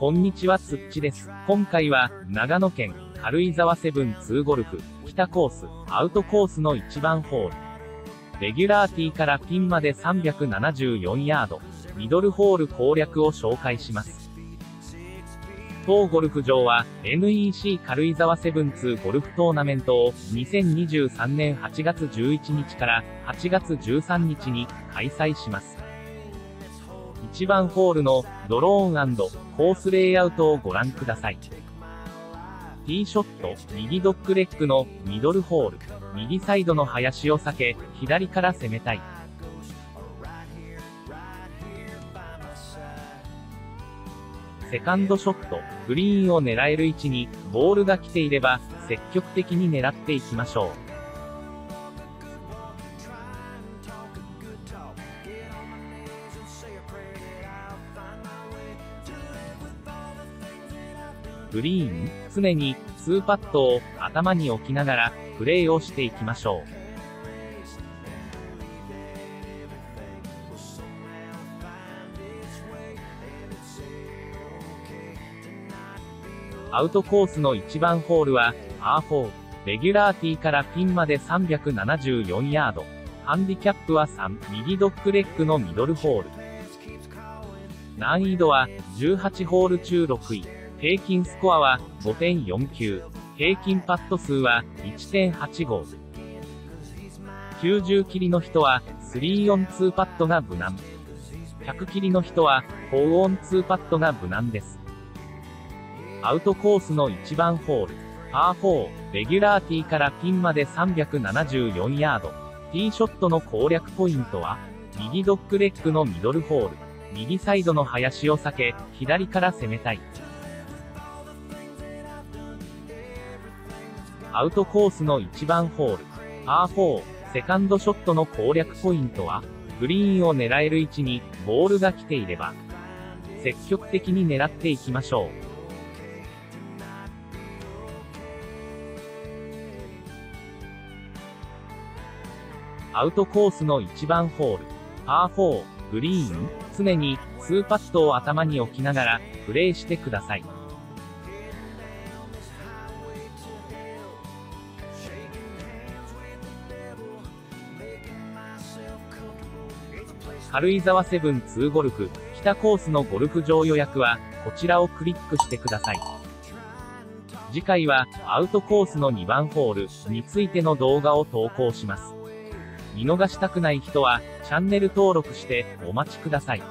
こんにちは、すっちです。今回は、長野県、軽井沢7-2ゴルフ、北コース、アウトコースの1番ホール。レギュラーティーからピンまで374ヤード、ミドルホール攻略を紹介します。当ゴルフ場は、NEC 軽井沢7-2ゴルフトーナメントを、2023年8月11日から8月13日に開催します。1番ホールのドローン&コースレイアウトをご覧ください。ティーショット、右ドッグレッグのミドルホール。右サイドの林を避け、左から攻めたい。セカンドショット、グリーンを狙える位置にボールが来ていれば、積極的に狙っていきましょう。グリーン、常に2パットを頭に置きながらプレーをしていきましょう。アウトコースの1番ホールはパー4、レギュラーティーからピンまで374ヤード、ハンディキャップは3、右ドッグレッグのミドルホール。難易度は18ホール中6位。平均スコアは 5.49、平均パット数は 1.85、90切りの人は3オン2パットが無難、100切りの人は4オン2パットが無難です。アウトコースの1番ホール、パー4、レギュラーティーからピンまで374ヤード、ティーショットの攻略ポイントは、右ドッグレッグのミドルホール、右サイドの林を避け、左から攻めたい。アウトコースの1番ホール、パー4、セカンドショットの攻略ポイントは、グリーンを狙える位置にボールが来ていれば、積極的に狙っていきましょう。アウトコースの1番ホール、パー4、グリーン、常に2パットを頭に置きながらプレーしてください。軽井沢7-2ゴルフ北コースのゴルフ場予約はこちらをクリックしてください。次回はアウトコースの2番ホールについての動画を投稿します。見逃したくない人はチャンネル登録してお待ちください。